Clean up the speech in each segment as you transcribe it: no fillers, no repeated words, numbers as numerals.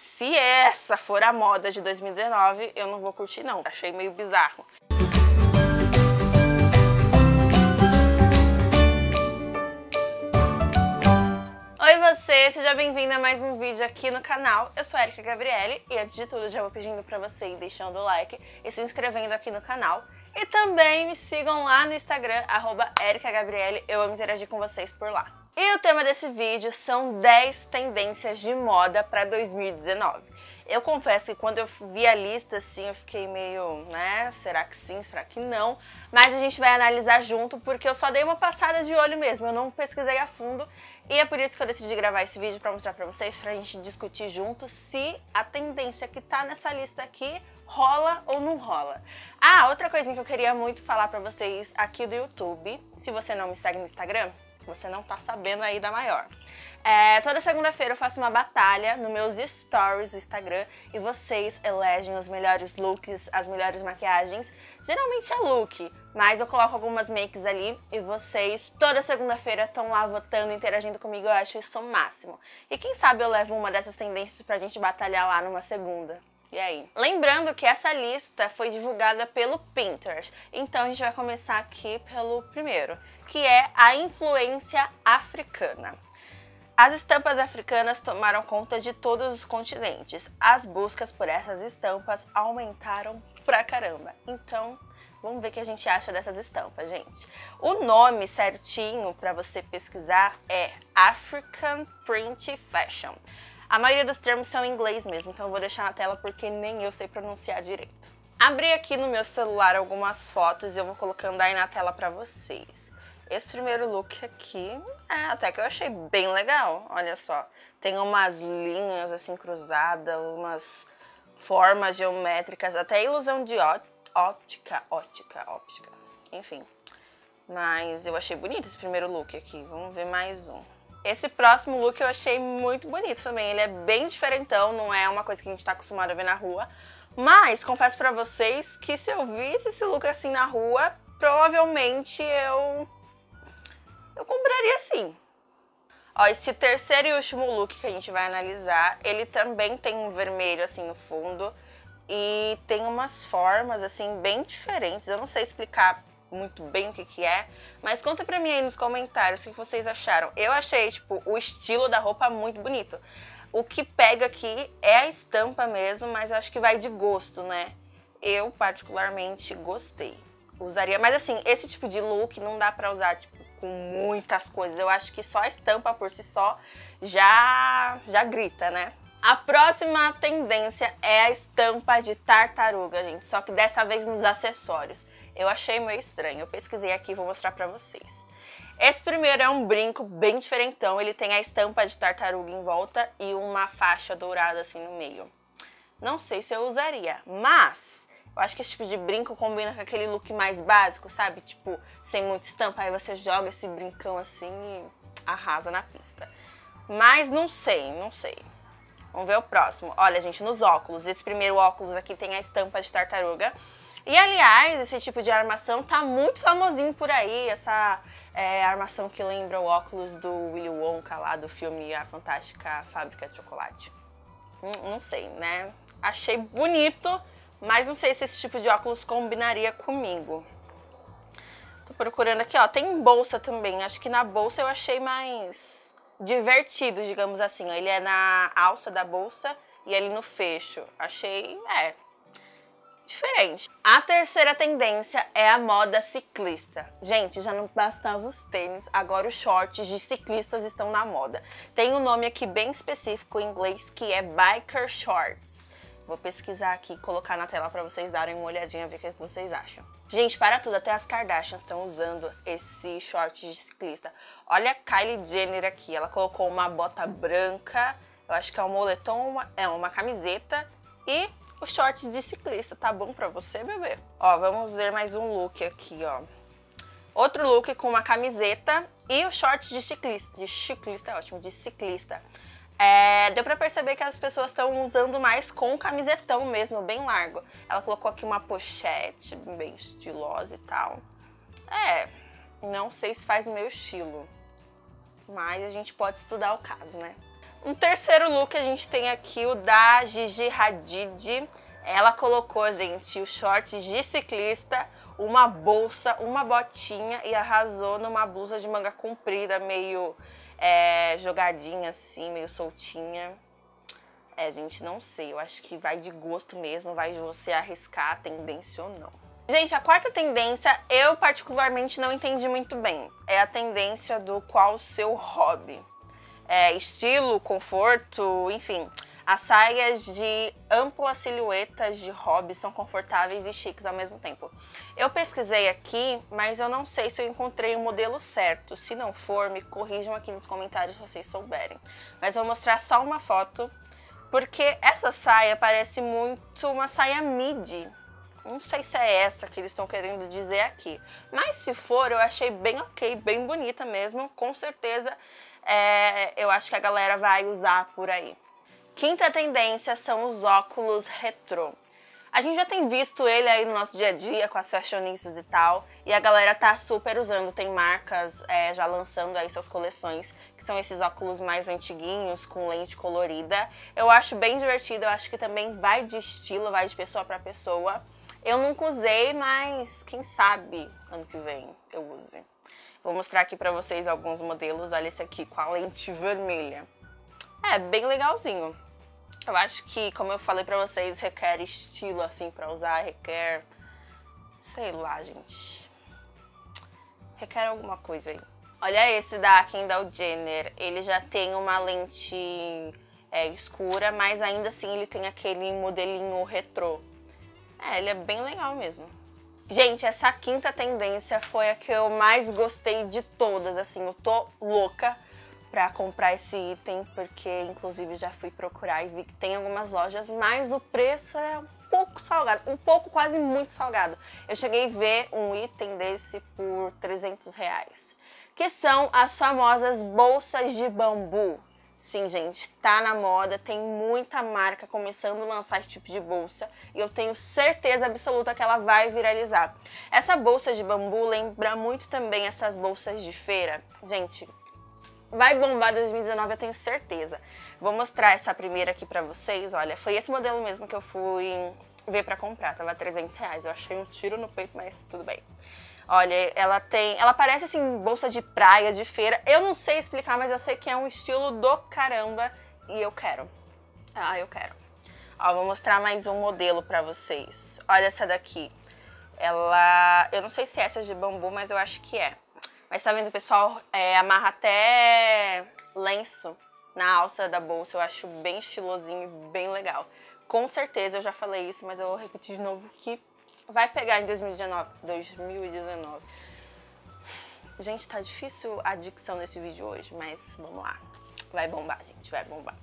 se essa for a moda de 2019, eu não vou curtir não. Achei meio bizarro. Oi você, seja bem-vinda a mais um vídeo aqui no canal. Eu sou a Erika Gabriele e antes de tudo já vou pedindo pra você ir deixando o like e se inscrevendo aqui no canal. E também me sigam lá no Instagram, @ericagabriele, eu amo interagir com vocês por lá. E o tema desse vídeo são 10 tendências de moda pra 2019. Eu confesso que quando eu vi a lista, assim, eu fiquei meio, né, será que sim, será que não? Mas a gente vai analisar junto, porque eu só dei uma passada de olho mesmo, eu não pesquisei a fundo. E é por isso que eu decidi gravar esse vídeo pra mostrar pra vocês, pra gente discutir junto se a tendência que tá nessa lista aqui rola ou não rola. Ah, outra coisinha que eu queria muito falar pra vocês aqui do YouTube, se você não me segue no Instagram, você não tá sabendo aí da maior. Toda segunda-feira eu faço uma batalha nos meus stories do Instagram e vocês elegem os melhores looks, as melhores maquiagens. Geralmente é look, mas eu coloco algumas makes ali e vocês toda segunda-feira estão lá votando, interagindo comigo, eu acho isso o máximo. E quem sabe eu levo uma dessas tendências pra gente batalhar lá numa segunda. E aí? Lembrando que essa lista foi divulgada pelo Pinterest, então a gente vai começar aqui pelo primeiro, que é a influência africana. As estampas africanas tomaram conta de todos os continentes, as buscas por essas estampas aumentaram pra caramba, então vamos ver o que a gente acha dessas estampas, gente. O nome certinho pra você pesquisar é African Print Fashion. A maioria dos termos são em inglês mesmo, então eu vou deixar na tela porque nem eu sei pronunciar direito. Abri aqui no meu celular algumas fotos e eu vou colocando aí na tela pra vocês. Esse primeiro look aqui, até que eu achei bem legal, olha só. Tem umas linhas assim cruzadas, umas formas geométricas, até ilusão de óptica, enfim. Mas eu achei bonito esse primeiro look aqui, vamos ver mais um. Esse próximo look eu achei muito bonito também, ele é bem diferentão, não é uma coisa que a gente tá acostumado a ver na rua. Mas confesso pra vocês que se eu visse esse look assim na rua, provavelmente eu compraria sim. Ó, esse terceiro e último look que a gente vai analisar, ele também tem um vermelho assim no fundo. E tem umas formas assim bem diferentes, eu não sei explicar muito bem o que é, mas conta pra mim aí nos comentários o que vocês acharam. Eu achei, tipo, o estilo da roupa muito bonito. O que pega aqui é a estampa mesmo, mas eu acho que vai de gosto, né? Eu, particularmente, gostei. Usaria, mas assim, esse tipo de look não dá pra usar, tipo, com muitas coisas. Eu acho que só a estampa por si só já grita, né? A próxima tendência é a estampa de tartaruga, gente, só que dessa vez nos acessórios. Eu achei meio estranho, eu pesquisei aqui e vou mostrar pra vocês. Esse primeiro é um brinco bem diferentão, ele tem a estampa de tartaruga em volta e uma faixa dourada assim no meio. Não sei se eu usaria, mas eu acho que esse tipo de brinco combina com aquele look mais básico, sabe? Tipo, sem muita estampa, aí você joga esse brincão assim e arrasa na pista. Mas não sei. Vamos ver o próximo. Olha, gente, nos óculos. Esse primeiro óculos aqui tem a estampa de tartaruga. E, aliás, esse tipo de armação tá muito famosinho por aí. Essa armação que lembra o óculos do Willy Wonka lá do filme A Fantástica Fábrica de Chocolate. Não sei, né? Achei bonito, mas não sei se esse tipo de óculos combinaria comigo. Tô procurando aqui, ó. Tem bolsa também. Acho que na bolsa eu achei mais divertido, digamos assim. Ele é na alça da bolsa e ali no fecho. Achei, diferente. A terceira tendência é a moda ciclista. Gente, já não bastava os tênis, agora os shorts de ciclistas estão na moda. Tem um nome aqui bem específico em inglês que é biker shorts. Vou pesquisar aqui e colocar na tela pra vocês darem uma olhadinha, ver o que vocês acham. Gente, para tudo, até as Kardashians estão usando esse short de ciclista. Olha a Kylie Jenner aqui, ela colocou uma bota branca, eu acho que é um moletom, uma camiseta e os shorts de ciclista. Tá bom pra você, bebê? Ó, vamos ver mais um look aqui, ó. Outro look com uma camiseta e os shorts de ciclista. De ciclista, é ótimo, de ciclista. Deu pra perceber que as pessoas estão usando mais com o camisetão mesmo, bem largo. Ela colocou aqui uma pochete bem estilosa e tal. Não sei se faz o meu estilo, mas a gente pode estudar o caso, né? Um terceiro look a gente tem aqui o da Gigi Hadid. Ela colocou, gente, o short de ciclista, uma bolsa, uma botinha e arrasou numa blusa de manga comprida, meio jogadinha assim, meio soltinha. É, gente, não sei, eu acho que vai de gosto mesmo, vai de você arriscar a tendência ou não. Gente, a quarta tendência eu particularmente não entendi muito bem. É a tendência do qual o seu hobby. É, estilo, conforto, enfim. As saias de ampla silhueta de hobby são confortáveis e chiques ao mesmo tempo. Eu pesquisei aqui, mas eu não sei se eu encontrei o modelo certo. Se não for, me corrijam aqui nos comentários se vocês souberem. Mas eu vou mostrar só uma foto, porque essa saia parece muito uma saia midi. Não sei se é essa que eles estão querendo dizer aqui. Mas se for, eu achei bem ok, bem bonita mesmo. Com certeza, eu acho que a galera vai usar por aí. Quinta tendência são os óculos retrô. A gente já tem visto ele aí no nosso dia a dia, com as fashionistas e tal. E a galera tá super usando. Tem marcas já lançando aí suas coleções, que são esses óculos mais antiguinhos, com lente colorida. Eu acho bem divertido, eu acho que também vai de estilo, vai de pessoa pra pessoa. Eu nunca usei, mas quem sabe ano que vem eu use. Vou mostrar aqui pra vocês alguns modelos. Olha esse aqui com a lente vermelha. É, bem legalzinho. Eu acho que, como eu falei pra vocês, requer estilo, assim, pra usar, requer... sei lá, gente. Requer alguma coisa aí. Olha esse da Kendall Jenner. Ele já tem uma lente escura, mas ainda assim ele tem aquele modelinho retrô. É, ele é bem legal mesmo. Gente, essa quinta tendência foi a que eu mais gostei de todas, assim, eu tô louca pra comprar esse item, porque inclusive já fui procurar e vi que tem algumas lojas, mas o preço é um pouco salgado, um pouco, quase muito salgado. Eu cheguei a ver um item desse por R$300, que são as famosas bolsas de bambu. Sim, gente, tá na moda, tem muita marca começando a lançar esse tipo de bolsa e eu tenho certeza absoluta que ela vai viralizar. Essa bolsa de bambu lembra muito também essas bolsas de feira. Gente, vai bombar 2019, eu tenho certeza. Vou mostrar essa primeira aqui pra vocês, olha, foi esse modelo mesmo que eu fui ver pra comprar, tava R$300, eu achei um tiro no peito, mas tudo bem. Olha, ela parece assim, bolsa de praia, de feira. Eu não sei explicar, mas eu sei que é um estilo do caramba e eu quero. Ah, eu quero. Ó, vou mostrar mais um modelo pra vocês. Olha essa daqui. Ela... eu não sei se essa é de bambu, mas eu acho que é. Mas tá vendo, pessoal? Amarra até lenço na alça da bolsa. Eu acho bem estilosinho e bem legal. Com certeza, eu já falei isso, mas eu vou repetir de novo que... vai pegar em 2019. Gente, tá difícil a dicção nesse vídeo hoje, mas vamos lá. Vai bombar, gente, vai bombar.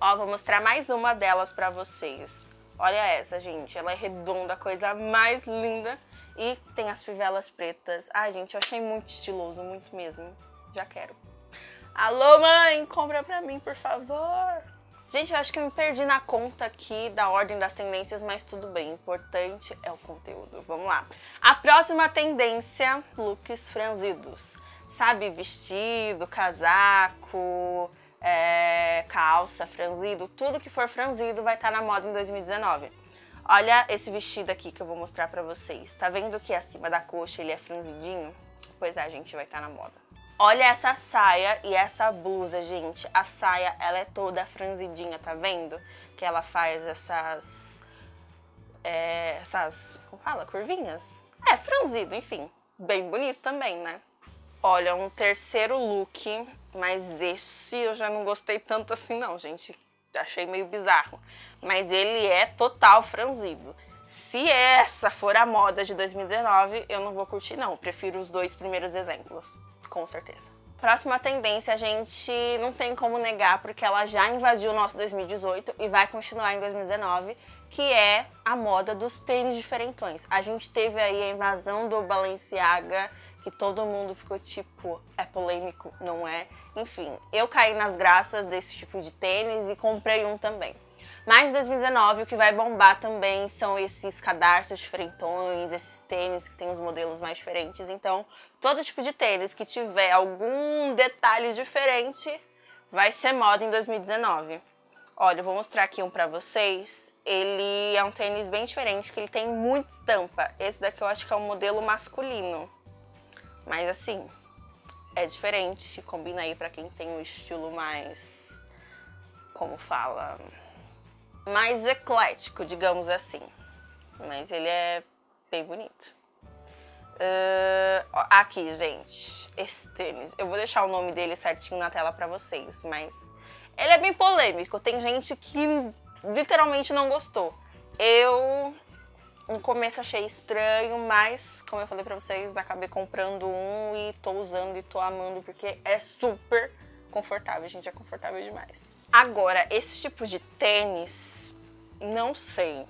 Ó, vou mostrar mais uma delas pra vocês. Olha essa, gente. Ela é redonda, coisa mais linda. E tem as fivelas pretas. Ai, gente, eu achei muito estiloso, muito mesmo. Já quero. Alô, mãe, compra pra mim, por favor. Gente, eu acho que eu me perdi na conta aqui da ordem das tendências, mas tudo bem, o importante é o conteúdo. Vamos lá. A próxima tendência, looks franzidos. Sabe, vestido, casaco, calça, franzido, tudo que for franzido vai estar na moda em 2019. Olha esse vestido aqui que eu vou mostrar pra vocês. Tá vendo que acima da coxa ele é franzidinho? Pois é, gente, vai estar na moda. Olha essa saia e essa blusa, gente. A saia, ela é toda franzidinha, tá vendo? Que ela faz essas... como fala? Curvinhas? É, franzido, enfim. Bem bonito também, né? Olha, um terceiro look, mas esse eu já não gostei tanto assim não, gente. Achei meio bizarro. Mas ele é total franzido. Se essa for a moda de 2019, eu não vou curtir não. Prefiro os dois primeiros exemplos. Com certeza. Próxima tendência, a gente não tem como negar, porque ela já invadiu o nosso 2018 e vai continuar em 2019, que é a moda dos tênis diferentões. A gente teve aí a invasão do Balenciaga, que todo mundo ficou tipo, é polêmico, não é? Enfim, eu caí nas graças desse tipo de tênis e comprei um também. Mas em 2019, o que vai bombar também são esses cadarços diferentões, esses tênis que tem os modelos mais diferentes. Então, todo tipo de tênis que tiver algum detalhe diferente vai ser moda em 2019. Olha, eu vou mostrar aqui um pra vocês. Ele é um tênis bem diferente, que ele tem muita estampa. Esse daqui eu acho que é um modelo masculino. Mas assim, é diferente, combina aí pra quem tem um estilo mais... como fala... mais eclético, digamos assim. Mas ele é bem bonito. Aqui, gente, esse tênis. Eu vou deixar o nome dele certinho na tela pra vocês, mas... ele é bem polêmico, tem gente que literalmente não gostou. Eu, no começo, achei estranho, mas, como eu falei pra vocês, acabei comprando um e tô usando e tô amando, porque é super confortável, gente, é confortável demais. Agora, esse tipo de tênis, não sei,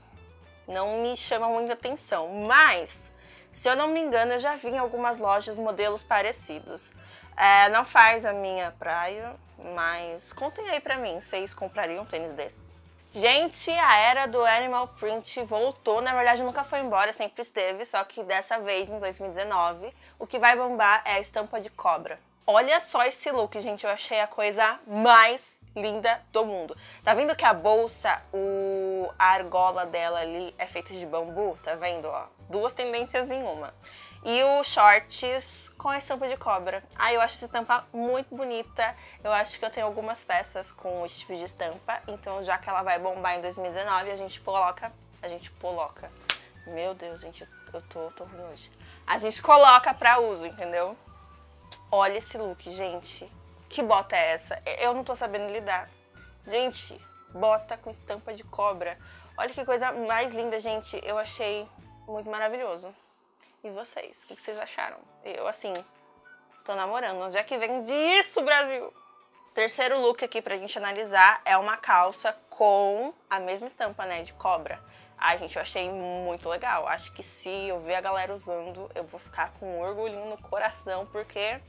não me chama muita atenção, mas, se eu não me engano, eu já vi em algumas lojas modelos parecidos. É, não faz a minha praia, mas contem aí pra mim, vocês comprariam um tênis desse? Gente, a era do animal print voltou, na verdade nunca foi embora, sempre esteve, só que dessa vez, em 2019, o que vai bombar é a estampa de cobra. Olha só esse look, gente, eu achei a coisa mais linda do mundo. Tá vendo que a bolsa, a argola dela ali é feita de bambu, tá vendo, ó? Duas tendências em uma. E o shorts com a estampa de cobra. Ah, eu acho essa estampa muito bonita. Eu acho que eu tenho algumas peças com esse tipo de estampa. Então, já que ela vai bombar em 2019, a gente coloca. Meu Deus, gente, eu tô ruim hoje. A gente coloca pra uso, entendeu? Olha esse look, gente. Que bota é essa? Eu não tô sabendo lidar. Gente, bota com estampa de cobra. Olha que coisa mais linda, gente. Eu achei muito maravilhoso. E vocês? O que vocês acharam? Eu, assim, tô namorando. Onde é que vende isso, Brasil? Terceiro look aqui pra gente analisar é uma calça com a mesma estampa, né, de cobra. Ai, gente, eu achei muito legal. Acho que se eu ver a galera usando, eu vou ficar com um orgulhinho no coração, porque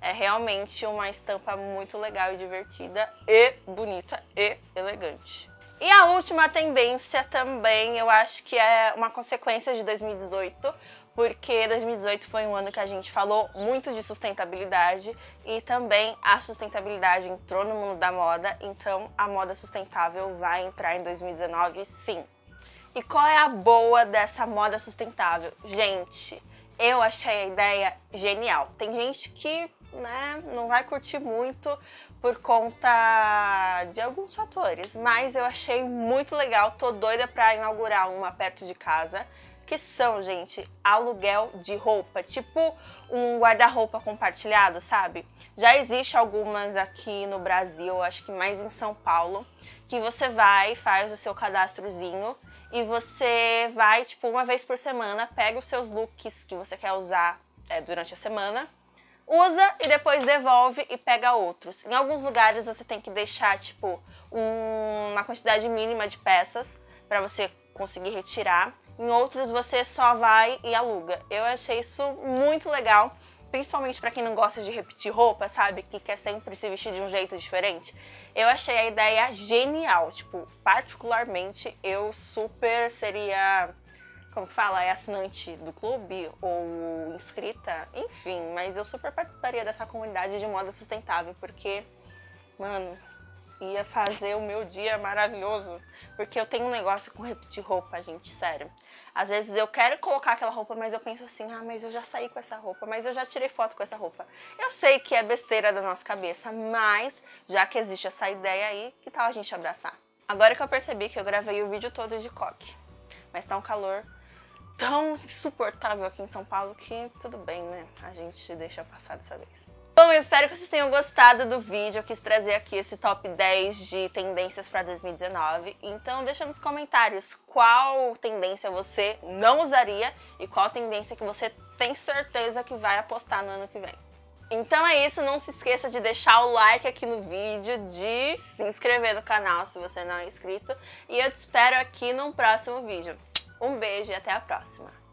é realmente uma estampa muito legal e divertida, e bonita, e elegante. E a última tendência também, eu acho que é uma consequência de 2018, porque 2018 foi um ano que a gente falou muito de sustentabilidade e também a sustentabilidade entrou no mundo da moda, então a moda sustentável vai entrar em 2019, sim. E qual é a boa dessa moda sustentável? Gente, eu achei a ideia genial. Tem gente que, né, não vai curtir muito por conta de alguns fatores, mas eu achei muito legal, tô doida pra inaugurar uma perto de casa, que são, gente, aluguel de roupa, tipo um guarda-roupa compartilhado, sabe? Já existe algumas aqui no Brasil, acho que mais em São Paulo, que você vai, faz o seu cadastrozinho e você vai, tipo, uma vez por semana, pega os seus looks que você quer usar durante a semana, usa e depois devolve e pega outros. Em alguns lugares você tem que deixar, tipo, uma quantidade mínima de peças pra você conseguir retirar. Em outros você só vai e aluga. Eu achei isso muito legal, principalmente pra quem não gosta de repetir roupa, sabe? Que quer sempre se vestir de um jeito diferente. Eu achei a ideia genial, tipo, particularmente eu super seria, como fala, é assinante do clube ou inscrita, enfim, mas eu super participaria dessa comunidade de moda sustentável, porque, mano... ia fazer o meu dia maravilhoso, porque eu tenho um negócio com repetir roupa, gente, sério. Às vezes eu quero colocar aquela roupa, mas eu penso assim, ah, mas eu já saí com essa roupa, mas eu já tirei foto com essa roupa. Eu sei que é besteira da nossa cabeça, mas já que existe essa ideia aí, que tal a gente abraçar? Agora que eu percebi que eu gravei o vídeo todo de coque, mas tá um calor tão insuportável aqui em São Paulo que tudo bem, né? A gente deixa passar dessa vez. Bom, eu espero que vocês tenham gostado do vídeo, eu quis trazer aqui esse top 10 de tendências para 2019, então deixa nos comentários qual tendência você não usaria e qual tendência que você tem certeza que vai apostar no ano que vem. Então é isso, não se esqueça de deixar o like aqui no vídeo, de se inscrever no canal se você não é inscrito, e eu te espero aqui num próximo vídeo. Um beijo e até a próxima!